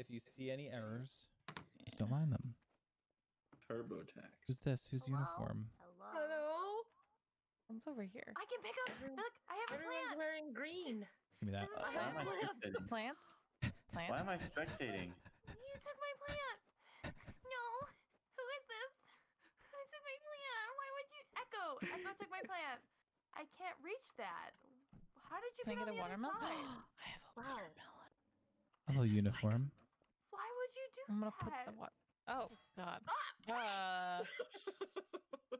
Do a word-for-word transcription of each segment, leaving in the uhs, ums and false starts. If you see any errors, yeah. just don't mind them. TurboTax. Who's this? Who's Hello? uniform? Hello. Hello. One's over here. I can pick up. Look, I have Everyone's a plant. Wearing green. Give me that. I have a plant. The plants. Plants. Why am I spectating? You took my plant. No. Who is this? Who took my plant? Why would you? Echo. Echo took my plant. I can't reach that. How did you Can get, I get on a watermelon? I have a wow. watermelon. Hello, uniform. Like, why would you do that? I'm gonna that? put the water. Oh God. Ah! Uh.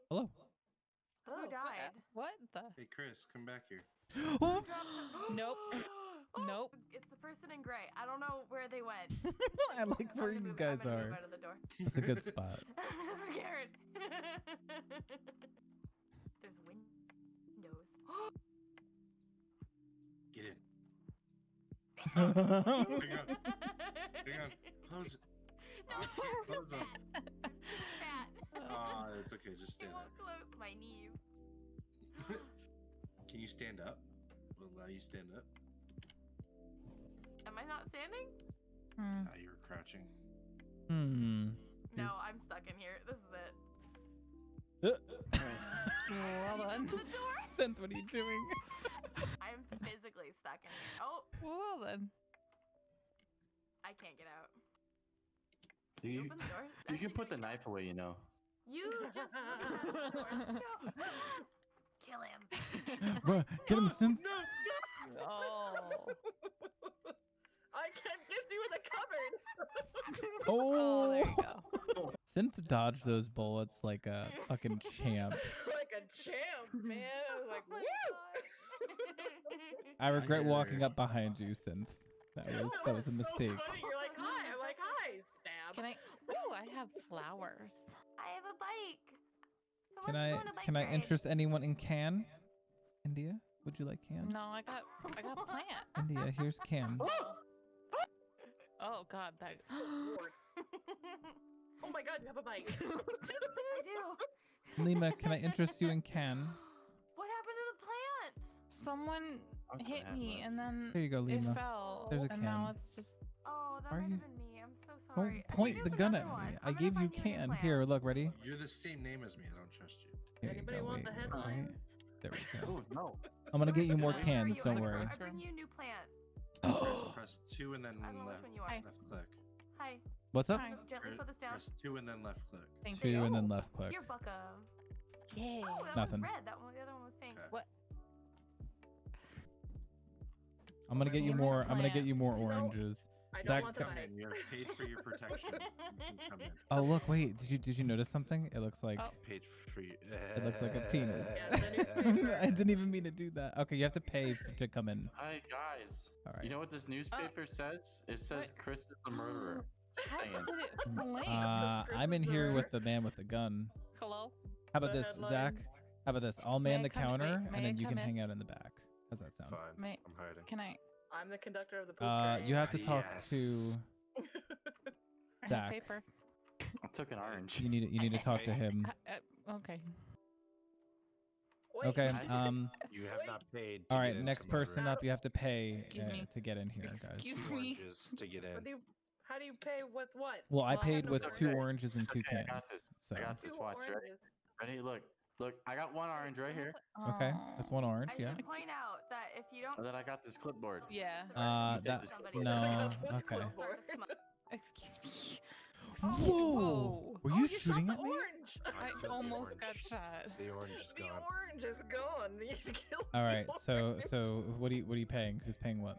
Hello. Who oh, died? What? what the? Hey, Chris, come back here. Oh. Nope. Oh, nope. It's the person in gray. I don't know where they went. I like I'm where you move, guys are. Out of the door. That's a good spot. I'm scared. There's windows. Get in. Hang on. Hang on. Close it. No, oh, I can't close it. Ah, oh, it's okay. Just stand up. It won't up. close my knees. Can you stand up? Will allow you stand up. Am I not standing? Mm. No, you're crouching. Hmm. No, I'm stuck in here. This is it. Uh, well done. The door? Synth, what are you doing? I'm physically stuck in here. Oh. Well then. I can't get out. Do you, you open the door? You can put the knife away, you know. You just open the door. No. Kill him. Bruh, get him, Synth. No, no. Oh. I can't get through the cupboard. Oh. Oh, there you go. Synth dodged those bullets like a fucking champ. Like a champ, man. I was like, oh woo! I regret walking up behind you, Synth. That was that was a mistake. So funny. You're like, hi. I'm like, hi. Stab. Can I? Oh, I have flowers. I have a bike. Who can I? Bike can ride? I interest anyone in can? India, would you like can? No, I got I got plant. India, here's can. Oh God, that. Oh my God, you have a bike. I do. Lima, can I interest you in can? What happened to the plant? Someone hit me and then there you go, Lima. It fell. There's a can. And now it's just. Oh, that might have been me. I'm so sorry. Don't point the gun at me. I gave you can. Here, look, ready? You're the same name as me. I don't trust you. Here Anybody you go, want wait, the headline? Right. There we go. Oh no! I'm gonna get you more cans. You? Don't I worry. I bring you a new plant. Oh. Press two and then left, left click. Hi. What's up? Hi. Gently put this down. Press two and then left click. Thank two you. and then left click. You're bucko. Yeah. Oh, that Nothing. was red. That one, the other one was pink. Okay. What? I'm gonna get you more. I'm gonna get you more oranges. I don't want come in. You're paid for your protection. You oh look, wait. Did you did you notice something? It looks like oh. paid for you. It looks like a penis. Yeah, I didn't even mean to do that. Okay, you have to pay for, to come in. Hi guys. All right. You know what this newspaper uh, says? It says what? Chris is the murderer. uh, I'm in here with the man with the gun. Hello. How about this, Zach? How about this? I'll man the counter and then you can hang out in the back. How's that sound? Fine. May, I'm hiding. Can I? I'm the conductor of the poop uh, train. You have to talk yes. to Zach. Paper. I took an orange. You need. You need to talk to him. Uh, okay. Wait. Okay. Um. You have Wait. not paid. All right. Next person up. You have to pay uh, to get in here, Excuse guys. Excuse me. To get in. How do, you, how do you pay with what? Well, well I paid I with two right. oranges and two okay, cans. I got this. So. I got this watch. Ready? Ready? Look. Look, I got one orange right here. Okay, that's one orange. I yeah. should point out that if you don't. And then I got this clipboard. Yeah. Uh, that's no. Okay. Excuse me. Oh, whoa. Whoa! Were you oh, shooting you at the me? Orange. I almost got shot. The orange is gone. The orange is gone. You killed All right. So, so what are you what are you paying? Who's paying what?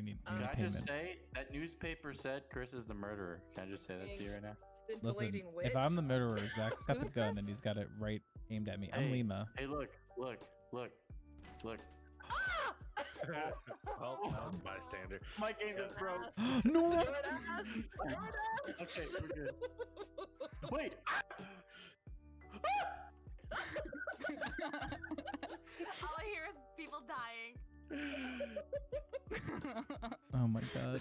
You need, you need Can I just say that newspaper said Chris is the murderer? Can I just say that to you right now? Listen, witch. If I'm the murderer, Zach's got the gun and he's got it right aimed at me. I'm hey, Lima. Hey, look, look, look, look. Ah! Oh, that was a bystander. My game just broke. No! You're an ass. You're an ass. Okay, we're good. Wait! All I hear is people dying. Oh my God.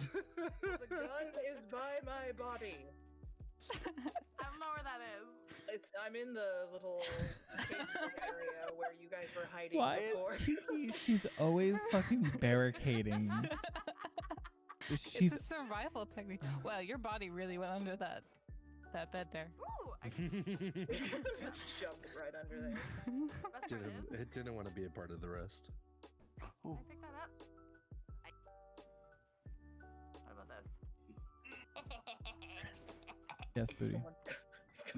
The gun is by my body. I don't know where that is. It's I'm in the little area where you guys were hiding Why before. Why is Kiki? She's always fucking barricading. She's... It's a survival technique. Wow, your body really went under that that bed there. Ooh, I just jumped right under there. That's it, didn't, it didn't want to be a part of the rest. Can I pick that up? I... What about this? Yes, booty.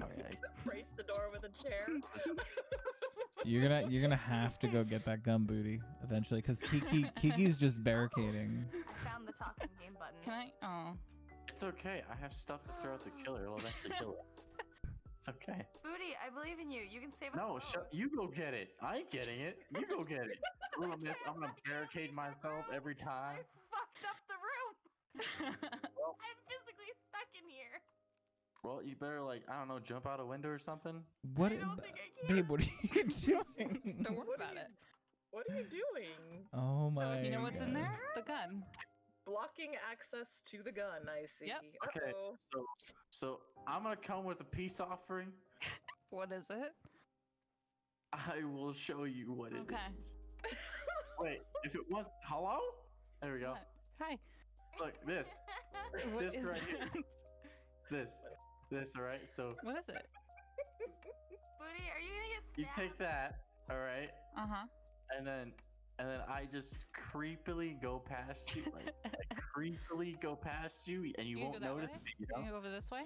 Oh, yeah. Brace the door with a chair. You're gonna you're gonna have to go get that gum, booty, eventually, because Kiki Kiki's just barricading. I found the talking game button. Can I? Oh, it's okay. I have stuff to throw at the killer. I'll actually kill it. It's okay. Booty, I believe in you. You can save us. No, sh you go get it. I ain't getting it. You go get it. Little miss, I'm gonna barricade myself every time. I fucked up the room. Well, I'm physically stuck in here. Well, you better, like, I don't know, jump out a window or something. What? I don't think I can. Babe, what are you doing? Don't worry about it. What are you doing? Oh my! So you know what's God. in there? The gun. Blocking access to the gun. I see. Yep. Okay. Uh-oh. So, so I'm gonna come with a peace offering. What is it? I will show you what it okay. is. Wait, if it was hello? There we go. Hi. Look, this. What this is right that? here. This. This, all right? So what is it? Booty, are you gonna get stabbed? You take that, all right? Uh huh. And then, and then I just creepily go past you, like, like creepily go past you, and you, you won't notice me, you know? You go over this way?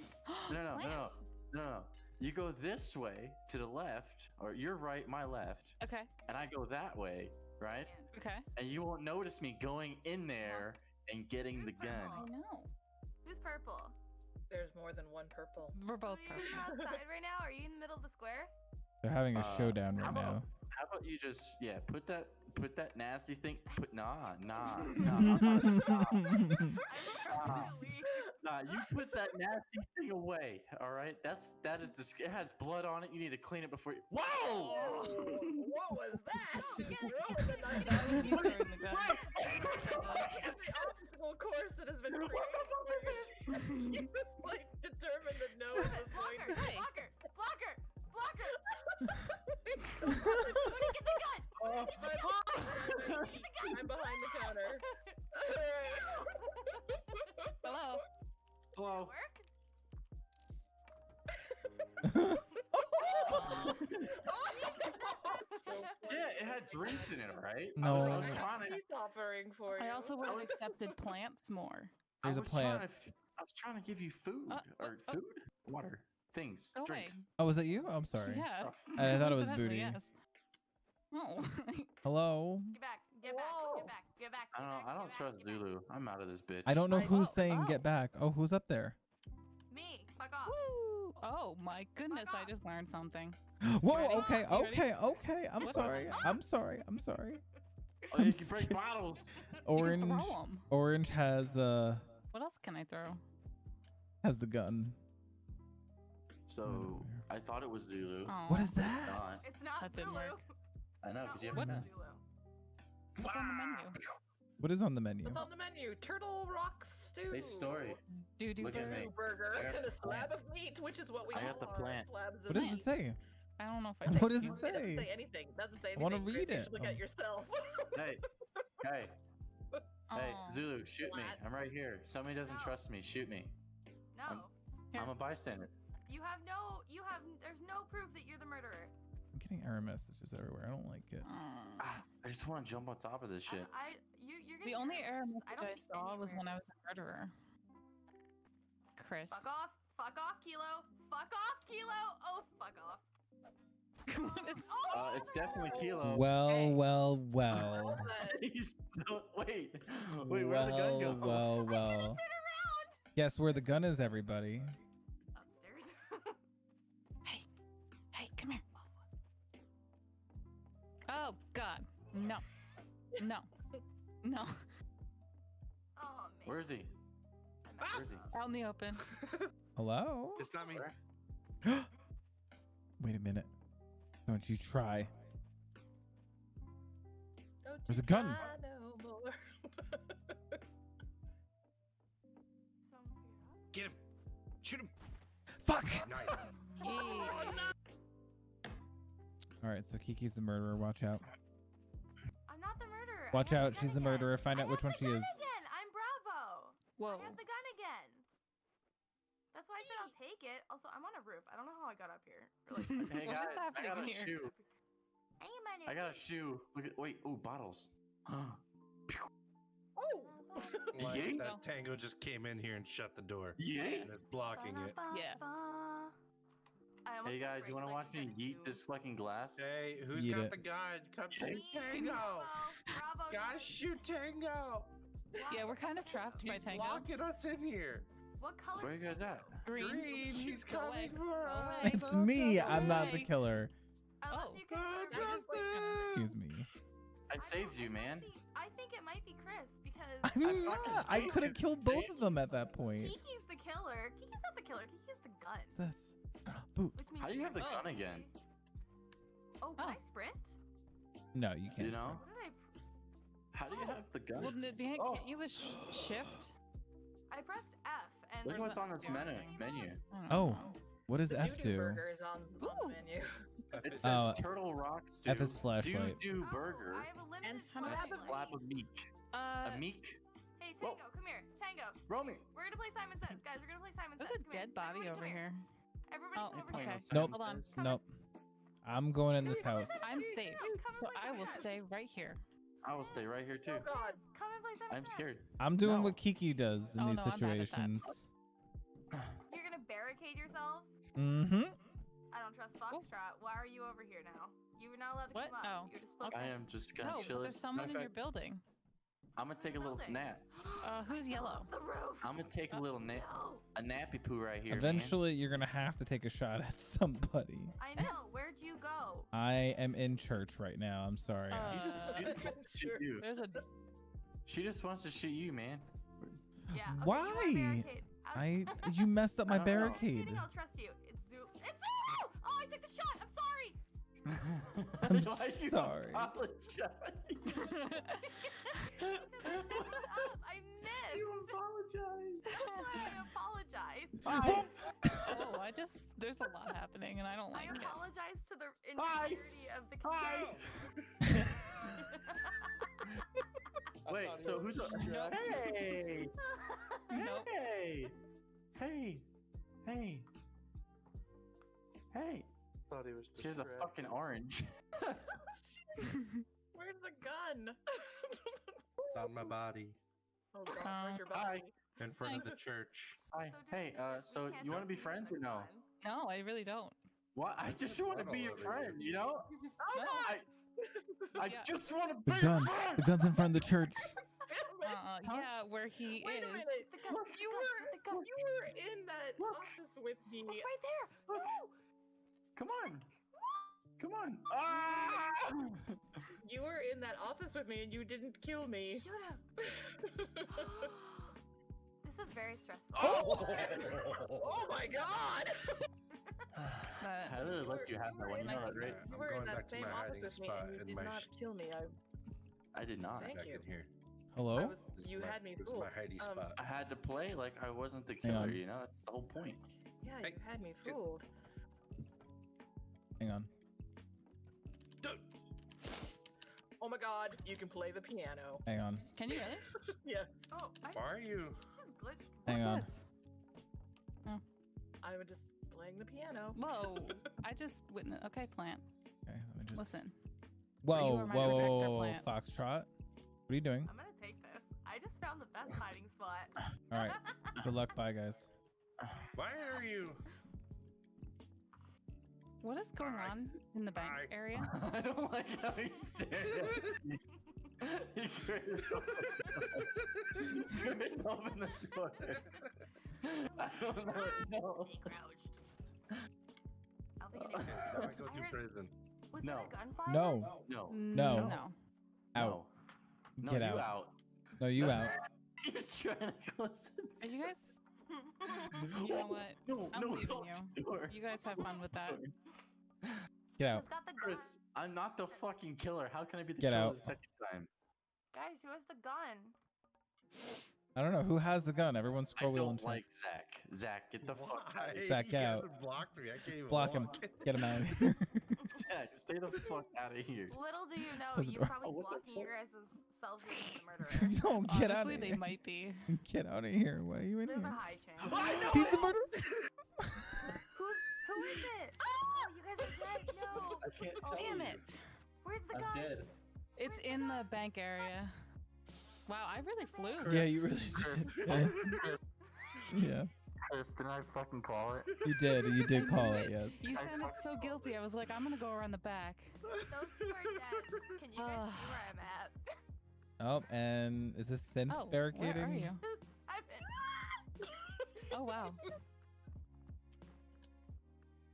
No, no, no, no, no, no. You go this way to the left, or your right, my left. Okay. And I go that way, right? Okay. And you won't notice me going in there and getting Who's the purple? gun. I know. Who's purple? There's more than one purple. We're both purple. Are you outside right now? Are you in the middle of the square? They're having a uh, showdown right how about, now. How about you just, yeah, put that put that nasty thing, put, nah, nah, nah, nah, nah, nah, nah, you put that nasty thing away, all right? That's, that is, the, it has blood on it. You need to clean it before you, whoa! Oh, what was that? Oh, yeah, yeah, yeah. What in the gun. Course that has been created. She was like determined to know what was going on. Blocker! Blocker! Blocker! Blocker! Booty, get the gun! Oh, get the gun! Get the gun! I'm behind the counter. Hello. Hello. Yeah, it had drinks in it, right? No, I was, I was trying to... offering for you. I also would have accepted plants more. There's a plant. To, I was trying to give you food uh, or uh, food, uh, water, things, oh, drinks. Wait. Oh, was that you? I'm sorry. Yeah. I thought it was Booty. Yes. Oh. Hello. Get back. Get back. Get back. Get back. Get I don't. Back, I don't trust back, Zulu. I'm out of this bitch. I don't know I, who's oh, saying oh. get back. Oh, who's up there? Me. Fuck off. Woo. Oh my goodness! Fuck I just off. learned something. Whoa, okay, okay, okay. I'm sorry. I'm sorry. I'm sorry. Oh, you can break bottles. Orange. Orange has uh What else can I throw? Has the gun. So I thought it was Zulu. Oh. What is that? It's not that Zulu. Work. I know, because you haven't missed. What's on the menu? What is on the menu? What's on the menu? Turtle rock stew. Nice story. Doo-doo Look at me. burger and a slab of meat, which is what we I got the plant. Slabs of what meat. Does it say? I don't know if I. What does it say? It doesn't say anything. It doesn't say anything. I want to read Chris, it. You look oh. at yourself. Hey, hey, hey, Aww. Zulu, shoot Flat. me. I'm right here. Somebody doesn't no. trust me. Shoot me. No. I'm, I'm a bystander. You have no. You have. There's no proof that you're the murderer. I'm getting error messages everywhere. I don't like it. Ah, I just want to jump on top of this shit. I. I you. You're gonna. The only error message I, I saw was when I was a murderer. Chris. Fuck off. Fuck off, Kilo. Fuck off, Kilo. Oh, fuck off. Come on, it's, uh, it's definitely Kilo. Well, okay. well, well. He's so, wait, wait, where well, did the gun go? Well, well, I couldn't turn around. Guess where the gun is, everybody. Upstairs. Hey, hey, come here. Oh God, no, no, no. Oh man. Where is he? Ah! Where is he? Out in the open. Hello. It's not me. Wait a minute. Don't you try. Don't you There's a gun. Try no more. Get him. Shoot him. Fuck. Nice. Oh, no. All right, so Kiki's the murderer. Watch out. I'm not the murderer. Watch out. She's the murderer. Find out which one she is. Again. I'm Bravo. Whoa. I have the gun again. That's why I said I'll take it. Also, I'm on a roof. I don't know how I got up here. Like, hey guys, I got a here? shoe. I, am I got a shoe. Look at wait. Oh, bottles. Oh. Like that tango just came in here and shut the door. Yeah. And it's blocking it. Yeah. Hey guys, you want to watch me yeet this fucking glass? Hey, who's yeet got it. the gun? Come shoot Tango. Bravo, guys, shoot Tango. Yeah, we're kind of trapped He's by Tango. Blocking us in here. What color? Where are you guys at? Green. Green. He's coming for us. It's me. I'm not the killer. Oh. oh Excuse me. I saved you, man. Be, I think it might be Chris because I mean, yeah, I could have killed both of them at that point. Kiki's the killer. Kiki's not the killer. Kiki's the gun. This. Boot. How do you have the gun again? Oh, can oh. I sprint? No, you can't. You know? What did I... How do you oh. have the gun? Well, Dan, oh. can't you sh shift? I pressed F and look what's on this menu. menu. Oh, what does the F do? Burger is on the Ooh. menu. F it says uh, Turtle Rocks. Do. F is flashlight. Do do burger. Oh, I have a limited flashlight. And flap of meek. Uh, a meek. Hey Tango, Whoa. come here. Tango. Romy. We're gonna play Simon Says, guys. We're gonna play Simon Says. There's a come dead here. body Everybody over here. here. Everybody oh, over here. Nope. Hold on. Nope. I'm going in this house. I'm safe, so I will stay right here. I will stay right here too. Oh God! Come and play Simon Says. I'm scared. I'm doing no. what Kiki does in oh, these no, situations. You're gonna barricade yourself. Mm-hmm. I don't trust Foxtrot. Oh. Why are you over here now? You were not allowed to what? come up. No. You're just supposed okay. to... I am just gonna no, chill. No, there's someone in fact, your building. I'm gonna take a little nap. Uh, who's yellow? The roof. I'm gonna take oh, a little nap, no. a nappy poo right here. Eventually, man. you're gonna have to take a shot at somebody. I know. Where'd you go? I am in church right now. I'm sorry. Uh, you just, she just wants to shoot you. A... She just wants to shoot you, man. Yeah. Okay, Why? I you messed up my I barricade. Know. I'll trust you. It's Zoo. It's Zoo. Oh, I took the shot. I'm sorry. I'm sorry. Apologize? I missed. You apologize. That's why I apologize. Bye. Oh, I just there's a lot happening, and I don't like I it. I apologize to the insecurity Bye. of the community. Wait, so who's up? Nope. Hey. Nope. hey! Hey! Hey! Hey! Thought he was just she has a red. fucking orange. Where's the gun? It's on my body. Oh God, uh, where's your body? Hi. In front Hi. of the church. Hi. So hey, uh, so you want to be friends or no? No, I really don't. What? I just want to be your friend, you know? No. I, I yeah. just want to be the gun. your friend! The gun's in front of the church. Uh, yeah, where he Wait is. Wait a minute. You were, you were in that Look. office with me. It's right there. Look. No. Come on! Come on! Ah! You were in that office with me and you didn't kill me. Shoot him! This is very stressful. Oh! Oh my God! I really let you have that one. You know that, right? You were in that same office with me and you did not kill me. I, I did not. Thank you. Hello? Was, you my, had me fooled. Um, I had to play like I wasn't the killer, yeah. you know? That's the whole point. Yeah, you had me fooled. Hang on. Oh my God, you can play the piano. Hang on. Can you really? Yes. Oh, I, Why are you? Just glitched. Hang What's on. Oh. I was just playing the piano. Whoa. I just witnessed. Okay, plant. Okay, let me just. Listen. Whoa, whoa, whoa, whoa, Foxtrot. What are you doing? I'm going to take this. I just found the best hiding spot. All right. Good luck. Bye, guys. Why are you? What is going I, on in the bank I, area? I don't like how you say that. He couldn't open the door. I don't know. No. He crouched. I think he crouched. Now I go to I prison. Heard, was no. that a gunfire? No. No. No. No. Out. No, Get out. You out. No, you out. He was trying to close it. Are you guys... You know what? No, I'm no, leaving you. Door. You guys have fun with that. Get out. Got the gun? Chris, I'm not the fucking killer. How can I be the Get killer out. the second time? Guys, who has the gun? I don't know. Who has the gun? Everyone scroll wheel and like Zach. Zach, get the fuck out. Zach, get out. Blocked me. I can't even Block walk. him. Get him out of here. Zach, stay the fuck out of here. Little do you know, you probably oh, blocked your guys' themselves as the murderer. Don't get Honestly, out of here. Honestly, they might be. Get out of here. What are you in There's here? There's a high chance. I know, He's I the murderer. Who's, who is it? Oh, you guys are dead. No. I can't tell Damn you. it. Where's the I'm gun? Dead. It's Where's in the, the bank area. Wow, I really flew. Chris, yeah, you really Chris, yeah. Chris, yeah. Chris, didn't I fucking call it? You did. You did call it, yes. You sounded so guilty. I was like, I'm going to go around the back. Those who are dead, can you guys see where I'm at? Oh, and is this synth oh, barricading? Where are you? I've been... Oh, wow.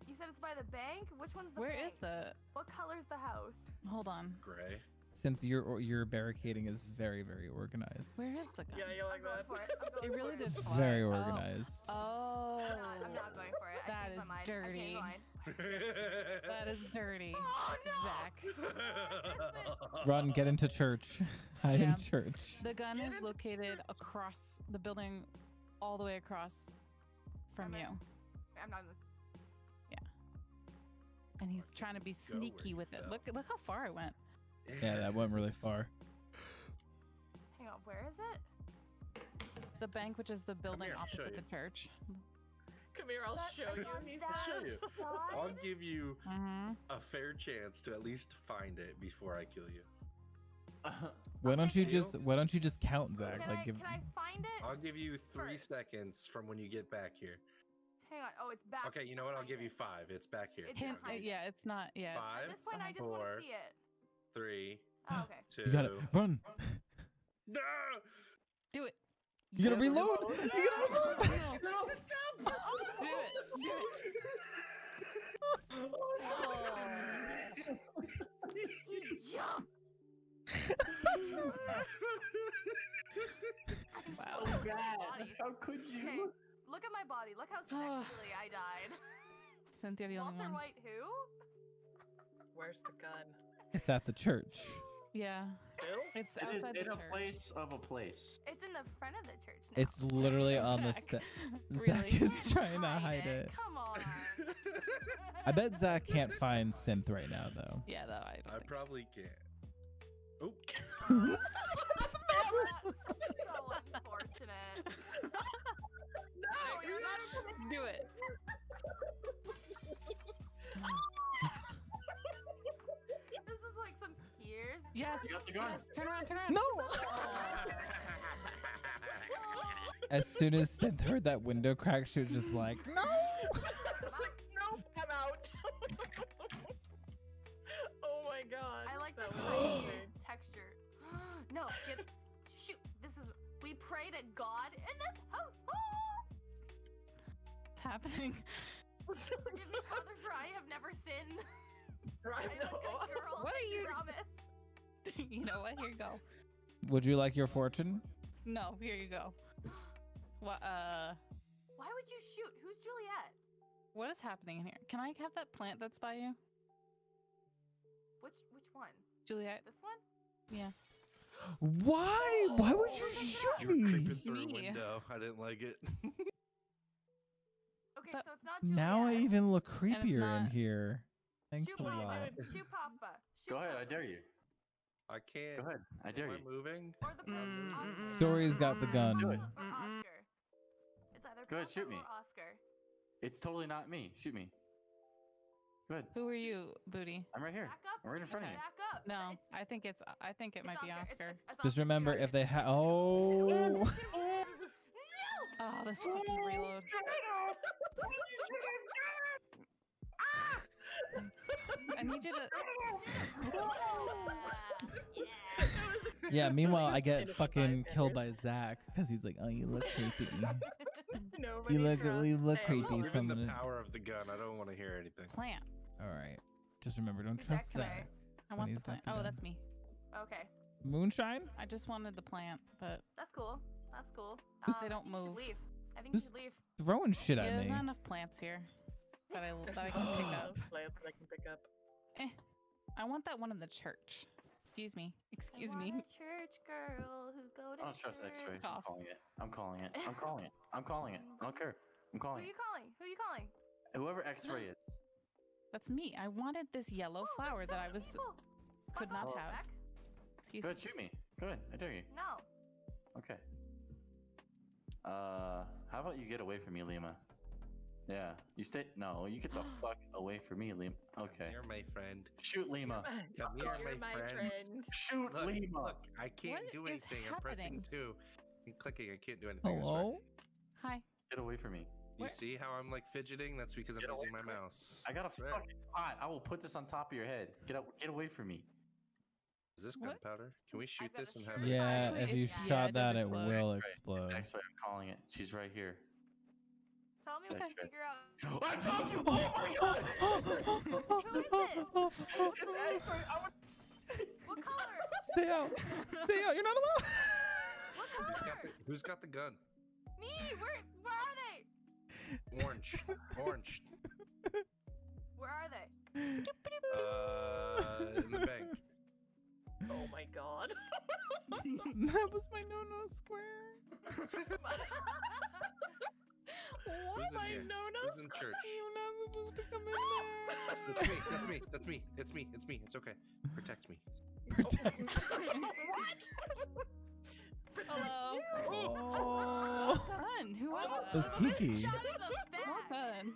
You said it's by the bank? Which one's the where bank? Where is the... What color's the house? Hold on. Gray. Synth, your your barricading is very, very organized. Where is the gun? Yeah, you like that? For it. it really did. Fly. Very organized. Oh, oh. I'm, not, I'm not going for it. That is dirty. That is dirty. Oh no! Zach. Run, get into church. Hide yeah. in church. The gun get is located church. across the building, all the way across from I'm you. In, I'm not. In the... Yeah. And he's trying to be sneaky with it. Fell. Look, look how far it went. Yeah, that went really far. Hang on, where is it? The bank, which is the building here, opposite the church. Come here, I'll that, show you. I'll show you. I'll give you mm-hmm. a fair chance to at least find it before I kill you. Uh, why okay, don't you just you? Why don't you just count, Zach? Can, like, I, give... can I find it? I'll give you three first. seconds from when you get back here. Hang on. Oh, it's back. Okay, you know what? I'll give you five. It's back here. It's Hint, it. Yeah, it's not. Yeah. Five, At this point, I just four, want to see it. Three. Oh, okay. Two. You gotta run. No. Do it. You, you gotta reload. reload. You gotta reload. No. No. Do it. Do it. Oh. You jump. Wow. Bad. How could you? Okay. Look at my body. Look how sexually I died. Cynthia, the Walter one. White, who? Where's the gun? It's at the church. Yeah. Still? It's outside it is the in church. a place of a place. It's in the front of the church now. It's literally on the step. Really? Zach is trying to hide it. it. Come on. I bet Zach can't find Synth right now, though. Yeah, though. I, don't I think. probably can't. Oh. That's so unfortunate. No, you're not supposed to do it. This is like some years. Yes. You got the gun. Yes. Turn around. Turn around. No. As soon as Synth heard that window crack, she was just like, no. No, I'm out. Oh my god. I like that weird texture. No. Get, shoot. This is. We pray to God in this house. It's happening. Forgive me, Father, for I have never sinned. I know. Girl, what are you? You know what? Here you go. Would you like your fortune? No. Here you go. What? Uh. Why would you shoot? Who's Juliet? What is happening in here? Can I have that plant that's by you? Which Which one? Juliet. This one? Yeah. Why? Why would you shoot me? You were creeping through a window. I didn't like it. Okay, so it's not Juliet. Now I even look creepier not... in here. Thanks shoot, a Papa. Lot. Shoot Papa. Shoot Go ahead, Papa. I dare you. I can't. Go ahead, I dare Am you. I moving? Or the mm, mm, Story's got the gun. Do it. Or Oscar. It's either Go ahead, shoot me. Oscar. It's totally not me. Shoot me. Go ahead. Who are you, Booty? I'm right here. Back up. I'm right in front okay. of you. Back up. No, it's, I think it's. I think it might Oscar. be Oscar. It's, it's, it's Oscar. Just remember, if they have. Oh. Oh, this fucking reload. I need you to. Yeah. Yeah. Meanwhile, I get fucking killed by Zach because he's like, "Oh, you look creepy. Nobody you look, you look creepy." Given the power of the gun, I don't want to hear anything. Plant. All right. Just remember, don't trust Zach. I want the plant. Oh, that's me. Okay. Moonshine. I just wanted the plant, but that's cool. That's cool. Um, they don't move. Leave. I think you should leave. Throwing shit at yeah, me. There's not enough plants here. That I, that I can pick up. That I can pick up. Eh, I want that one in the church. Excuse me. Excuse I want me. A church girl who go to I don't trust X-rays. I'm calling it. I'm calling it. I'm calling it. I'm calling it. I don't care. I'm calling. Who are you calling? Who are you calling? Whoever X-ray is. That's me. I wanted this yellow oh, flower so that I was people. could Pop not have. Back. Excuse Go me. Go shoot me. Go ahead, I dare you. No. Okay. Uh, how about you get away from me, Lima? Yeah, you stay. No, you get the fuck away from me, Lima. Okay. You're my friend. Shoot Lima. Come here, You're my, my friend. friend. Shoot look, Lima. Look, I can't what do anything. Happening? I'm pressing two and clicking. I can't do anything. Hello? Hi. Get away from me. You Where? See how I'm like fidgeting? That's because get I'm using my mouse. I got a That's fucking right. pot. I will put this on top of your head. Get out. Get away from me. Is this gunpowder? Can we shoot this and have it? Yeah, if you shot that, it will explode. That's what I'm calling it. She's right here. Tell me what I figure out. I told you! Oh my god! Who is it? What's the name? What color? Stay out! Stay out! You're not alone! What color? Who's got the gun? Me! Where, where are they? Orange. Orange. Where are they? Uh, in the bank. Oh my god. That was my no-no square. What? My no-no square? You're not supposed to come in there. That's me. That's me. That's me. It's me. It's me. It's okay. Protect me. Protect me. What? Hello. Oh. Well done. Who was it? It was Kiki. Well done.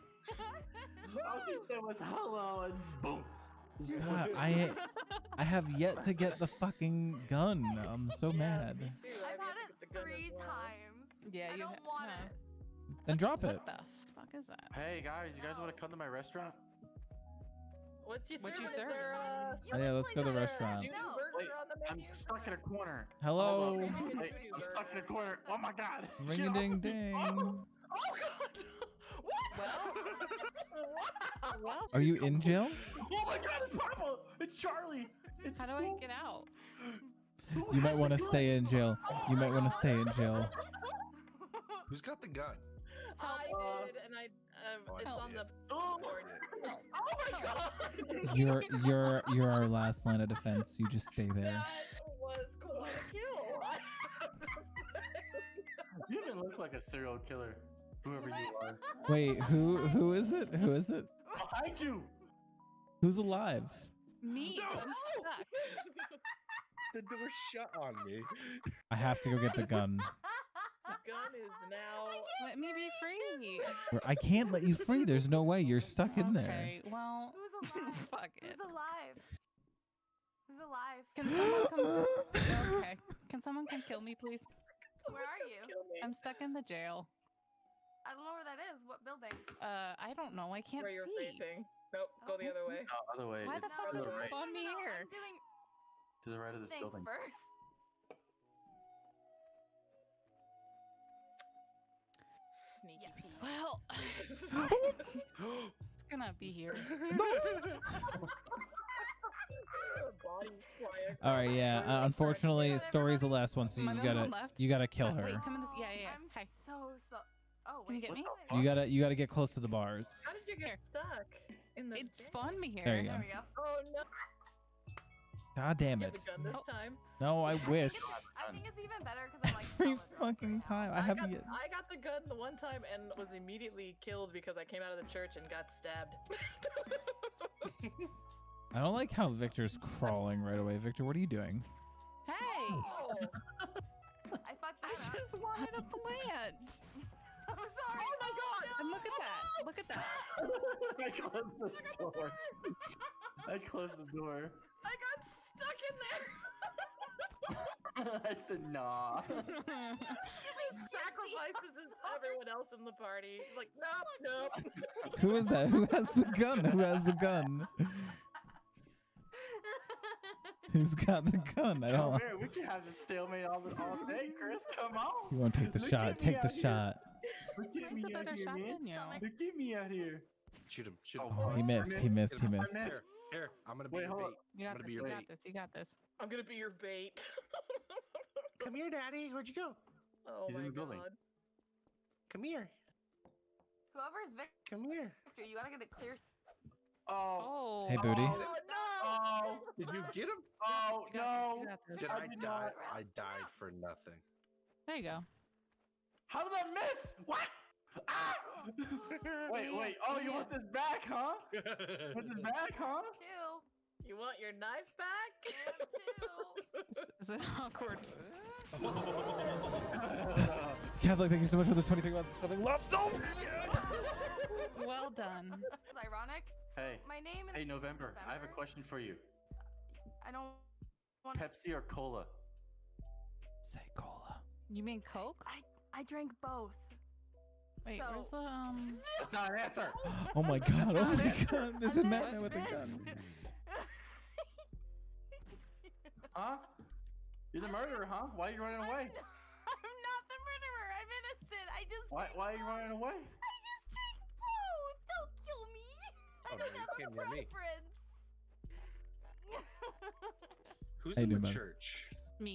All she said was hello and boom. God, I I have yet to get the fucking gun. I'm so yeah, mad. I've had it three times. Yeah, I you don't want it. Then drop what it. What the fuck is that? Hey guys, you guys no. want to come to my restaurant? What's your service? What's your service? You oh, yeah, let's go to the restaurant. No. Wait, I'm stuck in a corner. Hello. Hello. Wait, I'm stuck in a corner. Oh my god. Ring a ding ding. Oh, oh god. What? Well, wow. Are you in jail? Oh my god, it's Pablo! It's Charlie! It's How do I get out? You might want to stay in jail. You might want to stay in jail. Who's got the gun? I uh, did, and I. Um, oh, it's I on it. the. Oh, oh my god! You're you're you're our last line of defense. You just stay there. That was quite a kill. You even look like a serial killer. Whoever you are. Wait, who who is it? Who is it? Behind you. Who's alive? Me. No. I'm stuck. The door shut on me. I have to go get the gun. The gun is now. Let me be free. I can't let you free. There's no way. You're stuck in there. Okay. Well. Who's alive? Fuck it. Who's alive? Who's alive? Can someone come? Okay. Can someone come kill me, please? Where are you? I'm stuck in the jail. I don't know where that is. What building? Uh, I don't know. I can't where you're see. Facing. Nope. Go oh, the other way. No, other way. Why it's the fuck did it spawn me here? I'm doing to the right of this building. First. Sneaky. Yeah. Well, it's gonna be here. All right. Yeah. Uh, unfortunately, Story's the last one, so you gotta you gotta kill her. Wait, come in this. Yeah, yeah. I'm Hi. so so. Oh, wait, can you get me? You gotta, you gotta get close to the bars. How did you get stuck? In the it gym? Spawned me here. There you go. There we go. Oh no! God damn it! You have a gun this time. No, I wish. I think it's, I think it's even better because I'm like every fucking time. I haven't. I got, I got the gun the one time and was immediately killed because I came out of the church and got stabbed. I don't like how Victor's crawling right away. Victor, what are you doing? Hey! Oh. I fucked I up. just wanted a plant. I'm sorry. Oh my god! Oh, no. And look at that! Look at that! I closed the door. I closed the door. I got stuck in there. I said nah. He sacrifices everyone else in the party. He's like, nope, nope. Who is that? Who has the gun? Who has the gun? Who's got the gun? I don't. Come here, we can have this stalemate all, the, all day, Chris. Come on. You want to take the Look shot? Take the here. shot. Look at me out here, man. Look at me out here. Shoot him! Shoot him! Oh, he missed! He missed! He missed! Here, here. I'm gonna be Wait, your bait. You got, I'm gonna this, be your you bait. got this! You got this! I'm gonna be your bait. Come here, Daddy. Where'd you go? Oh He's my god! Building. Come here. Whoever's Victor. Come here. Victor, you gotta get a clear. Oh. Hey, booty. Oh, no. Oh, did you get him? Oh, no. Did I die? I died for nothing. There you go. How did I miss? What? Ah! Wait, wait. Oh, you want this back, huh? Want this back, huh? Two. You want your knife back? It's an awkward. Catholic, thank you so much for the twenty-three months of something. Love, no! Well done. It's ironic. So hey, my name is. Hey, November. November. I have a question for you. I don't want Pepsi or cola. Say cola. You mean Coke? I I drank both. Wait, so... where's the um? That's not an answer. Oh my god! Oh my answer. god! This is Matt with a gun. Huh? You're the I'm murderer, not... huh? Why are you running away? I'm not, I'm not the murderer. I'm innocent. I just. Why? Why are you running away? I just drank both. Don't kill me. I don't have a preference. Who's I in the man. church? Me.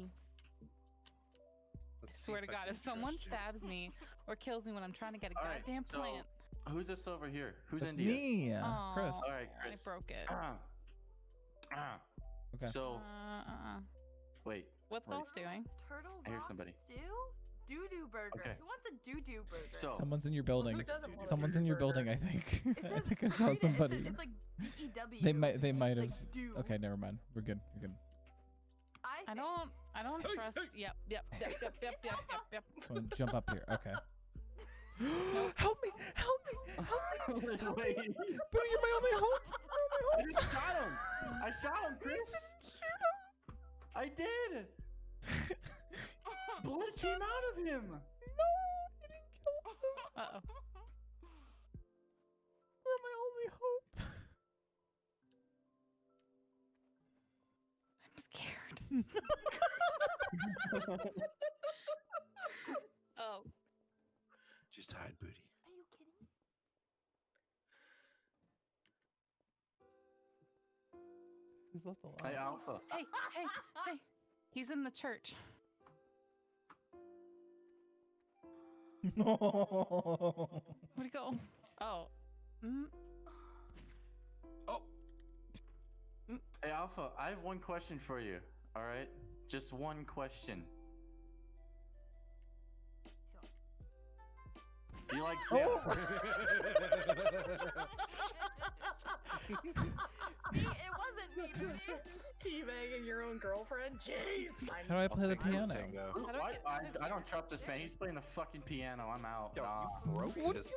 Let's I swear to God, if someone stabs you. me or kills me when I'm trying to get a All goddamn right, so plant. Who's this over here? Who's That's India? Me, oh, Chris. All right, Chris. I broke it. Uh, uh, okay. So, uh, uh, wait. What's wait. golf doing? Turtle. I hear somebody. Doo doo burger. Okay. Who wants a doo doo burger? So, someone's in your building. Well, Someone's in your burger? building, I think. It says, I think I saw somebody. It. It's like D E W. They might. They might have. Like, okay, never mind. We're good. We're good. I, I don't. I don't hey, trust. Hey. Yep. Yep. Yep. Yep. Yep. Yep. Yep. Yep. Someone jump up here. Okay. Help me! Help me! Help me! Help me! But you're my only hope. My only hope. I just shot him. I shot him, Chris. You didn't shoot him. I did. Blood came out of him! No! You didn't kill him! Uh-oh. We're my only hope. I'm scared. Oh. Just hide, booty. Are you kidding? Who's left alive? Hey, Alpha. Hey, hey, hey. He's in the church. No. Where'd he go? Oh. Mm. Oh. Mm. Hey, Alpha, I have one question for you. All right? Just one question. Sure. Do you like oh. See, it wasn't me, baby. Teabag and your own girlfriend? Jeez! How do I play the piano? I don't, I, I, I don't trust this man. He's playing the fucking piano. I'm out. Yo, nah. You broke what this do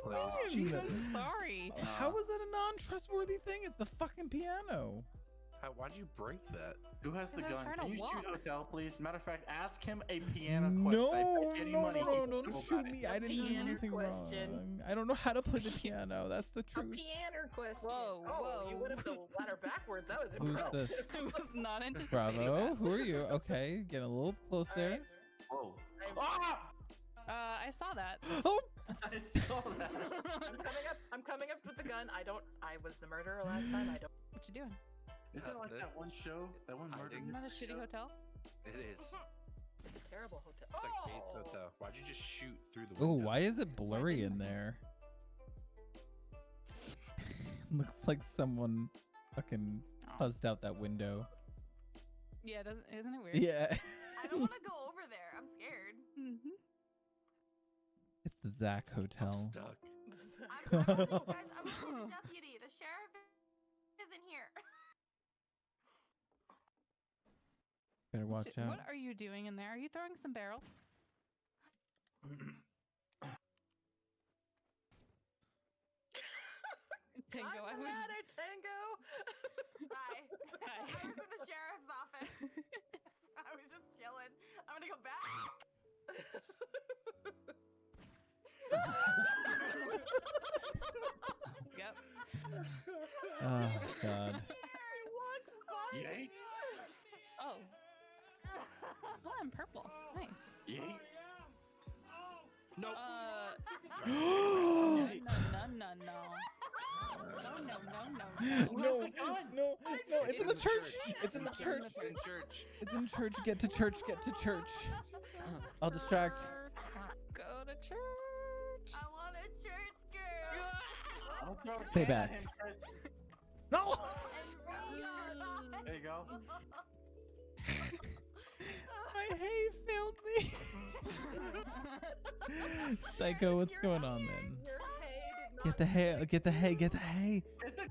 you mean? I'm sorry. Uh, How is that a non-trustworthy thing? It's the fucking piano. How, why'd you break that? Who has the gun? Can you shoot Hotel, please? Matter of fact, ask him a piano question. No, no, no, no, no, don't shoot me. I didn't do anything wrong. I don't know how to play the piano. That's the truth. A piano question. Whoa, whoa. You would have the ladder backward. That was impressive. Who's this? I was not anticipating that. Bravo. Who are you? Okay, getting a little close there. Whoa. Ah! Uh, I saw that. Oh! I saw that. I'm coming up. I'm coming up with the gun. I don't. I was the murderer last time. I don't. What you doing? Is it like that one show? That one murder? Isn't that a shitty hotel? It is. It's a terrible hotel. It's like Faith oh. Hotel. Why'd you just shoot through the window? Oh, why is it blurry in there? Looks like someone fucking buzzed out that window. Yeah, doesn't isn't it weird? Yeah. I don't want to go over there. I'm scared. Mm-hmm. It's the Zach Hotel. I'm stuck. I'm, I'm, I'm, guys, I'm a deputy. The sheriff isn't here. Better watch what out. What are you doing in there? Are you throwing some barrels? Tango, I'm I was... at it, Tango. Hi. Hi. I was in the sheriff's office. I was just chilling. I'm gonna go back. Yep. Oh God. He walks by me. Oh. Oh, I'm purple. Nice. Yeah. No. Uh, no, no, no, no, no. No, no, no, no. No, no, no, no. It's in the church. It's in the church. It's in church. It's in church. Get to church. Get to church. I'll distract. Go to church. I want a church girl. Stay back. No. There you go. My hay failed me. Psycho, what's You're going on, man? Get the hay, get the hay, get the hay. Get the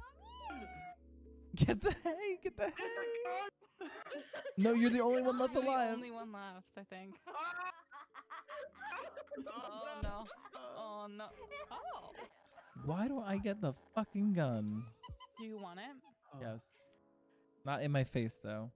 Get the hay! Get the hay! No, you're the only one left alive. The only one left, I think. Oh no! Oh no! Oh! Why do I get the fucking gun? Do you want it? Yes. Not in my face though.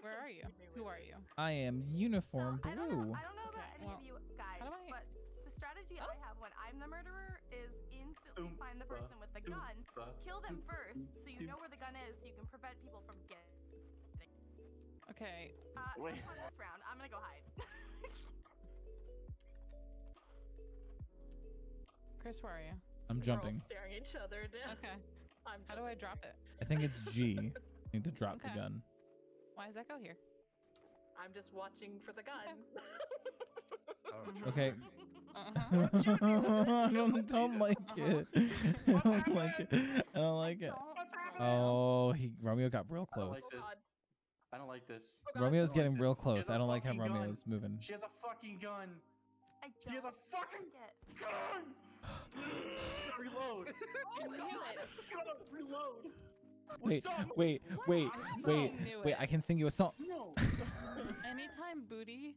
Where are you? Who are you? I am uniform so, blue. I don't know, I don't know about okay. any of you guys, I... but the strategy oh. I have when I'm the murderer is instantly find the person with the gun, kill them first, so you know where the gun is, so you can prevent people from getting it. Okay. Uh, Wait. On this round, I'm gonna go hide. Chris, where are you? I'm jumping. We're all staring each other down. Okay. I'm How do I drop it? I think it's G. I need to drop okay. the gun. Why does that go here? I'm just watching for the gun. Okay. Uh-huh. I don't, don't like it. I don't like it. I don't like it. Oh, he Romeo got real close. I don't like this. Romeo's getting real close. I don't like how Romeo's moving. She has a fucking gun. I she has a fucking gun. Reload. She's gonna reload. Wait, wait, what? wait, I wait, wait, I can sing you a song. No. Anytime Booty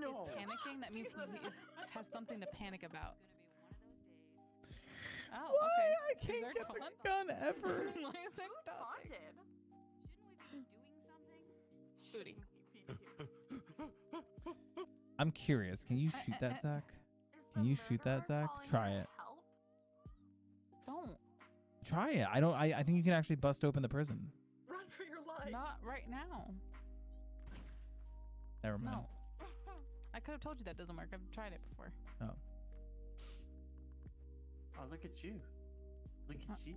no. is panicking, that means he is, has something to panic about. Oh, Why? okay. I can't get taunt? the gun ever. Why is it haunted? Shouldn't we be doing something? Booty. I'm curious. Can you shoot that, Zach? Can you shoot that, Zach? Try it. Help? Don't. Try it. I don't. I, I think you can actually bust open the prison. Run for your life. Not right now. Never mind. No. I could have told you that doesn't work. I've tried it before. Oh. Oh, look at you. Look at uh, you.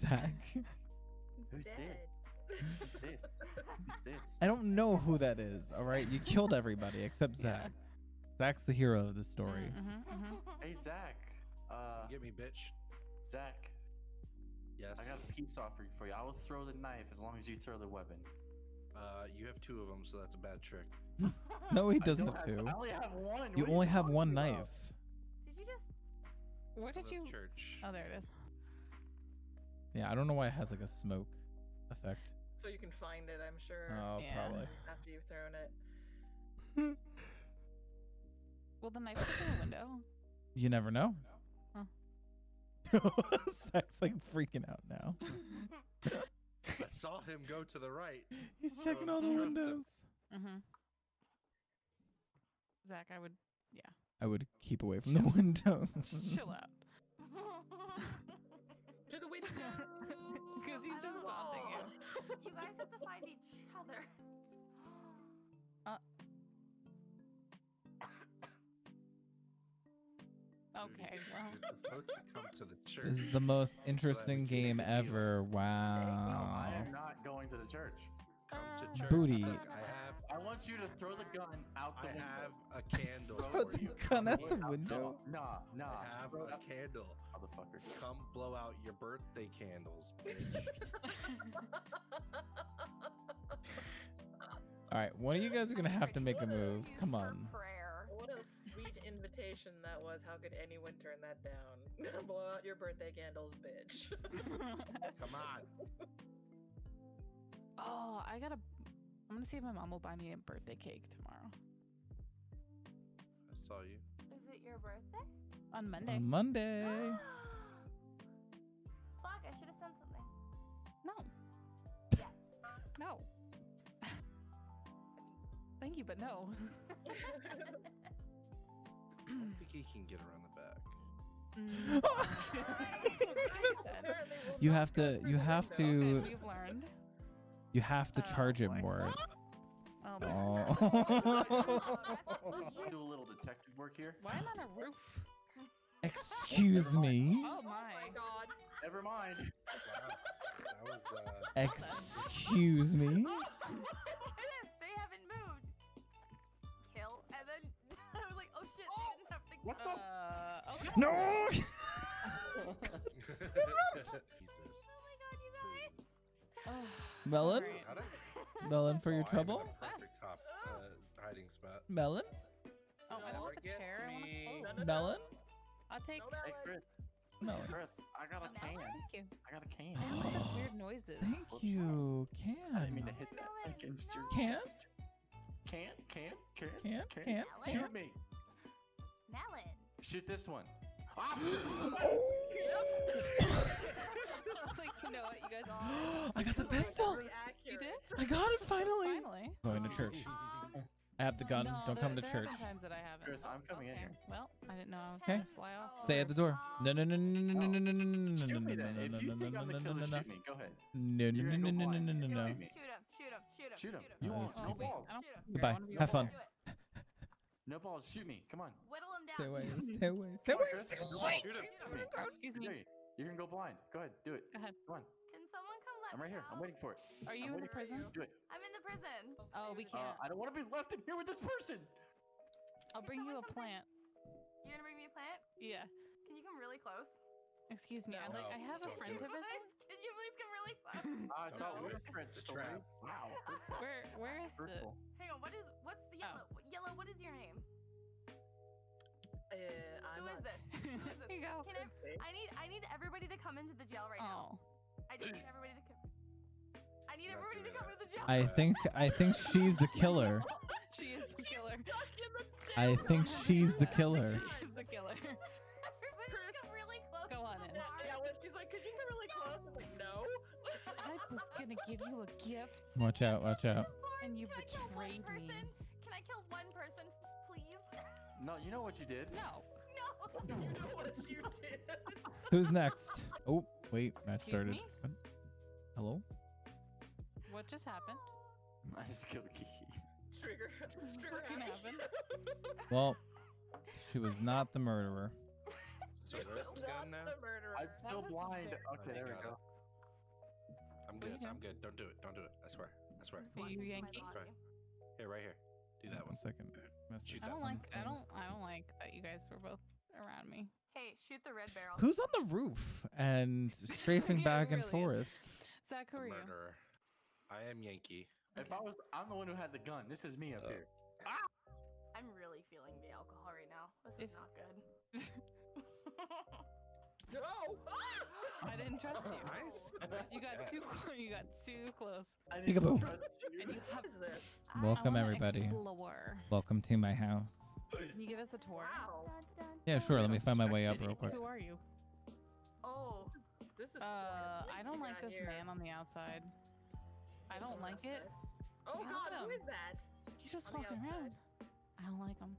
Zach. Who's this? Who's this? Who's this? I don't know who that is. All right. You killed everybody except Zach. Yeah. Zach's the hero of the story. Mm-hmm, mm-hmm. Hey, Zach. Uh, Get me, bitch. Zach. Yes. I got a peace offering for you. I will throw the knife as long as you throw the weapon. Uh, you have two of them, so that's a bad trick. No, he doesn't have, have two. I only have one. You what only you have one knife. Did you just? What did you? Church. Oh, there it is. Yeah, I don't know why it has like a smoke effect. So you can find it, I'm sure. Oh, yeah. probably. After you've thrown it. Well, the knife is in the window. You never know. Huh. Zach's like freaking out now. I saw him go to the right. He's checking oh, all the windows. Mm-hmm. Zach, I would, yeah. I would keep away from Chill. the windows. Chill out. To the window. Because he's just taunting you. You guys have to find each other. uh. Okay, well. Supposed to come to the church. This is the most interesting game ever. Wow. I am not going to the church. Come to church. Booty. Look, I have. I want you to throw the gun out the I window. I have a candle. Throw the you. gun out the window? Nah, nah. I have a candle. Motherfucker. Come blow out your birthday candles, bitch. All right, one of you guys are gonna have to make a move. Come on. What a sweet invitation that was. How could anyone turn that down? Blow out your birthday candles, bitch. Come on. Oh, I gotta. I'm gonna see if my mom will buy me a birthday cake tomorrow. I saw you. Is it your birthday? On Monday. On Monday. Fuck! I should have sent something. No. Yeah. No. Thank you, but no. I don't think he can get around the back. Mm. Oh, you have to. You have to. We've learned. You have to charge oh, it more. Oh, oh. Do a little detective work here. Why am I on a roof? Excuse me. Oh my god. Never mind. Wow. That was, uh... Excuse me. They haven't moved. Kill, and then I was like, oh shit, they didn't have to kill. What the? Uh, okay. No! Jesus. Oh my god, you guys. Melon? Melon for your oh, trouble? Perfect top uh, hiding spot. Melon? Oh, I don't want the chair. I want the Melon? I'll take. No, Melon. No. Chris, I got a can. Thank you. I got a can. I make such weird noises. Thank Whoops. you. Can. I didn't mean to hit that no, against no. your chest. Can. Can. Can. Can. Can. Can. Shoot me. Melon. Shoot this one. I was like, you know what, you guys all. I got the pistol. Really you did? I got it finally. Finally. Going to church. Um, I have the gun. No, Don't there, come to there church. Are times that I haven't. Chris, I'm coming okay. in here. Well, I didn't know I was okay. gonna fly off. Stay at the door. No, no, no, no, no, no, no, no, no, shoot me then. If you think I'm the killer, shoot me. Go ahead. No, no, no, no, no, no, no. Shoot him! Shoot him! Shoot him! Shoot him! You won't. No balls. Goodbye. Have fun. No balls. Shoot me. Come on. Whittle him down. Stay away. Stay away. Stay away. Shoot him! Excuse me. You're gonna go blind. Go ahead. Do it. Go ahead. Come on. Can someone come let I'm right me here. Out? I'm waiting for it. Are you I'm in the prison? Do it. I'm in the prison. Oh, we can't. Uh, I don't want to be left in here with this person. I'll Can bring you a plant. In? You're gonna bring me a plant? Yeah. Can you come really close? Excuse me. No, I like. No, I have a friend of his. Can you please come really close? I thought we were friends. Trap. Wow. Where? Where is the? Hang on. What is? What's the yellow? Oh. Yellow. What is your name? Uh, I'm Who is this? Who is this? Here you go. Can I, I need. I need everybody to come into the jail right oh. now. I just need everybody to come. I need That's everybody to come to the jail. I think I think she's the killer. She is the killer. She's stuck in the jail. I think she's the killer. She is the killer. Everybody come really close. Go on in. Yeah, when she's like, could you come really close? I'm like, no. I was gonna give you a gift. Watch out! Watch out! And you Can betrayed I me. Can I kill one person, please? No, you know what you did. No. No. You know what you did. Who's next? Oh. Wait, match started. Me? What? Hello? What just happened? I just killed Kiki. Trigger. Trigger happened. Well, she was not the murderer. She was not now. the murderer. I'm still blind. Okay, there we go. I'm good. I'm good. Don't do it. Don't do it. I swear. I swear. Are you Yankees? Here, right here. Do that one second. Shoot I don't one. like. I don't. I don't like that you guys were both around me. Hey, shoot the red barrel. Who's on the roof and strafing yeah, back really and forth? Zach, who are you? Murderer. I am Yankee. If I was, I'm the one who had the gun. This is me up uh, here. Ah! I'm really feeling the alcohol right now. This is not good. No! I didn't trust you. Nice. You got too close. You got too close. I didn't Peekaboo. trust you. And you have this. Welcome everybody. Explore. Welcome to my house. Can you give us a tour? Wow. Yeah, sure. Let me find my way up real quick. Who are you? Oh, this is. Uh, I don't like this man on the outside. I don't like it. Oh God, who is that? He's just walking around. I don't like him.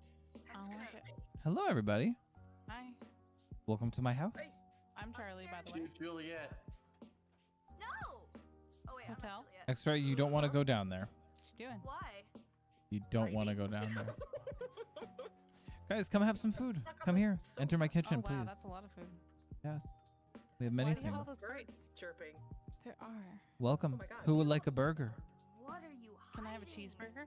I don't like it. Hello, everybody. Hi. Welcome to my house. I'm Charlie, by the way. Juliet. No. Oh wait, hotel. X-ray, you don't want to go down there. What you doing? Why? You don't want to go down there. Guys, come have some food. Come here. Enter my kitchen, please. Oh, wow, that's a lot of food. Yes. We have many things. Why do you have all those birds chirping? There are. Welcome. Who would like a burger? What are you hiding? Can I have a cheeseburger?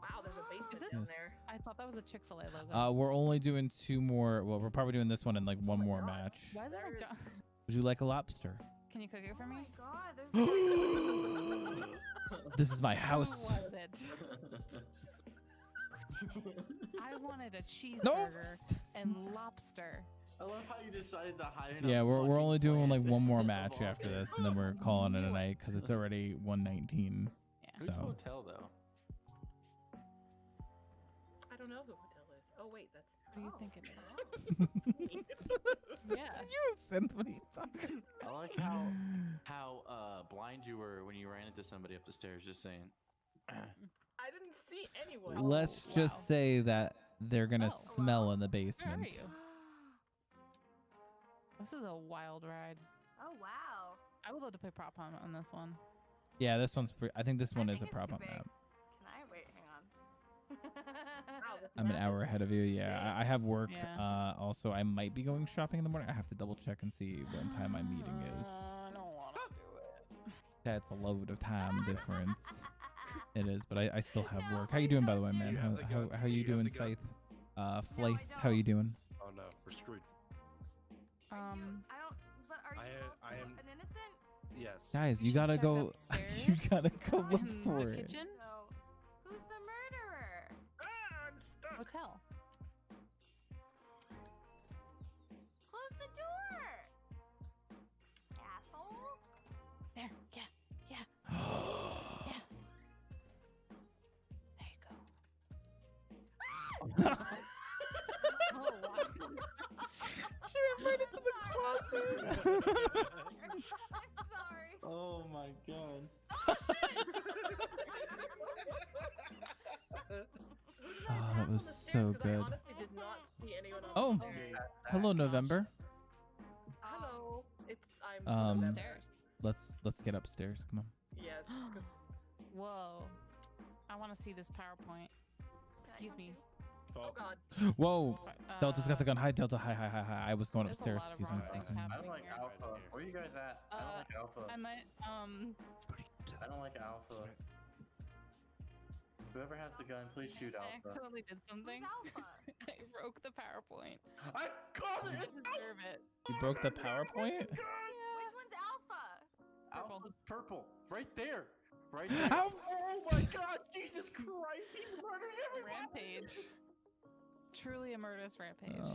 Wow, there's a basement in there. I thought that was a Chick-fil-A logo. Uh, we're only doing two more. Well, we're probably doing this one and like one more match. Why is there a dog? Would you like a lobster? Can you cook it for me? Oh my God, there's. This is my house. Who was it? I wanted a cheeseburger nope. and lobster. I love how you decided to hide. Yeah, we're we're only doing like one more match after this, and then we're calling it a night because it's already one nineteen. Yeah. So. Who's hotel though? I don't know who hotel is. Oh wait, that's. What do you oh. think it is? Yeah. You sent what are you talking about? I like how how uh, blind you were when you ran into somebody up the stairs. Just saying. I didn't see anyone. Let's oh, just wow. say that they're gonna oh, smell wow. in the basement. Where are you? This is a wild ride. Oh wow! I would love to play prop hunt on this one. Yeah, this one's. Pre I think this one I is a prop hunt map. Can I wait? Hang on. Wow, I'm an hour ahead of you. Yeah, I, I have work. Yeah. Uh, also, I might be going shopping in the morning. I have to double check and see what time my meeting is. Uh, I don't want to do it. That's a load of time difference. It is, but I, I still have no, work. How you doing, by the way, man? How how, how you, you doing, Scythe? Uh, Flice, no, how you doing? Oh no, we're screwed. Um, I don't. But are you I, I am, an innocent? Yes. Guys, you, you gotta go. You gotta go look in for the it. Kitchen? No. Who's the murderer? Ah, I'm stuck. Hotel. Close the door. I'm sorry. Oh my god. Oh shit! Oh, that was so good. I honestly did not see anyone on the stairs. Oh, hello November. Hello. It's I'm um, upstairs. Let's let's get upstairs. Come on. Yes. Whoa. I want to see this PowerPoint. Excuse me. Oh god. Whoa. Uh, Delta's got the gun. Hi Delta. Hi hi hi hi. I was going upstairs. Excuse me. Excuse me. I don't like Alpha. Where are you guys at? Uh, I don't like Alpha. I'm at um I don't like Alpha. Whoever has the gun, please shoot Alpha. I accidentally did something. Alpha? I broke the PowerPoint. I called it! You deserve it. You broke the PowerPoint? Yeah. Which one's Alpha? Alpha's purple. Right there. Right there. Alpha. Oh my god, Jesus Christ, he murdered everyone! Rampage. Truly a murderous rampage. Oh.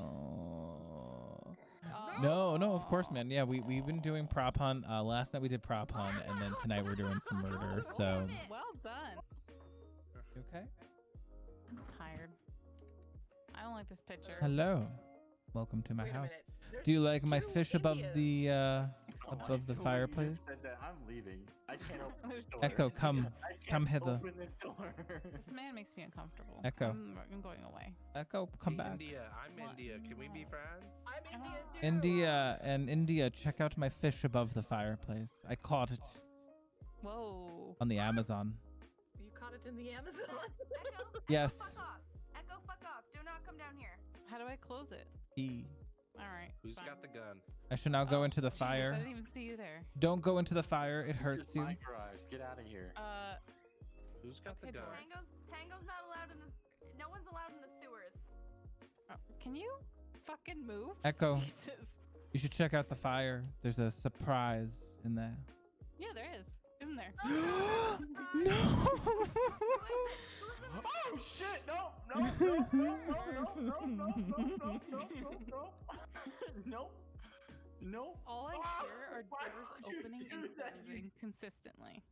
Oh. No, no, of course, man. Yeah, we, we've been doing prop hunt. Uh, last night we did prop hunt, and then tonight we're doing some murder, so... Well done. You okay? I'm tired. I don't like this picture. Hello. Welcome to my Wait house. Do you like my fish above the, uh, above the fireplace? Said that. I'm leaving. I can't open this door. Echo, come. I can't come hither. Open this door. This man makes me uncomfortable. Echo. I'm, I'm going away. Echo, come hey, back. India. I'm what? India. Can we be friends? I'm India too. India and India, check out my fish above the fireplace. I caught it. Whoa. On the Amazon. You caught it in the Amazon? Echo, yes. Echo, fuck off. Echo, fuck off. Do not come down here. How do I close it? E. All right. Who's fine. Got the gun? I should now go oh, into the Jesus, fire. I didn't even see you there. Don't go into the fire. It hurts just you. My garage. Get out of here. Uh, Who's got okay, the gun? Tango's, Tango's not allowed in the... No one's allowed in the sewers. Oh, can you fucking move? Echo. Jesus. You should check out the fire. There's a surprise in there. Yeah, there is. Isn't there? Oh, no! No. Oh shit! No! No! No! No! No! No! No! No! No! No! No! No! All I hear are doors opening and closing consistently.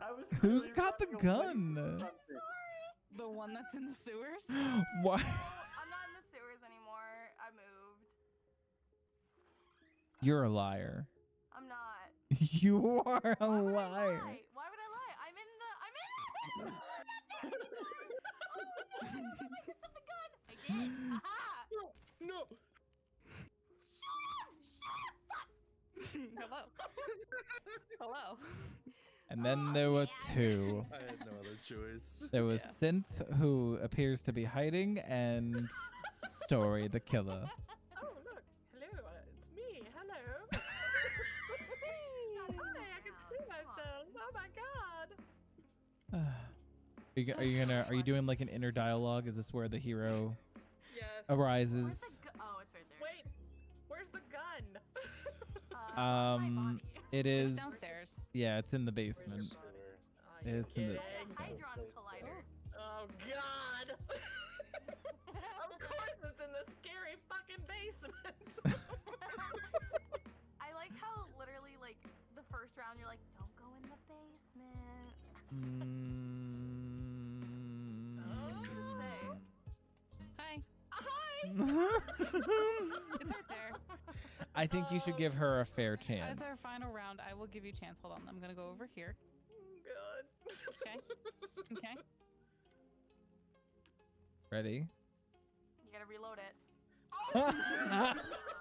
I was Who's got the gun? I'm sorry. The one that's in the sewers? Why? I'm not in the sewers anymore. I moved. You're a liar. I'm not. You are a Why would liar. I lie? Why would I lie? I'm in the. I'm in. The oh my god! I picked up the gun. I did. Aha! No! No! Shut up! Shut up! Hello. Hello. And then oh, there were yeah. two. I had no other choice. There was yeah. Synth, who appears to be hiding, and Story, the killer. Oh look! Hello, it's me. Hello. Hi, I can see myself. Oh my god. Are you, are you gonna? Are you doing like an inner dialogue? Is this where the hero yes. arises? The oh, it's right there. Wait, where's the gun? Uh, um, it is downstairs. Yeah, it's in the basement. Oh, it's kidding. in the hydron collider. Oh god. Of course, it's in the scary fucking basement. I like how literally like the first round you're like, don't go in the basement. Mm-hmm. Oh. Say. Hi. Hi. It's right there. I think um, you should give her a fair chance. As our final round, I will give you a chance. Hold on, I'm gonna go over here. Good. Okay. Okay. Ready? You gotta reload it. Oh.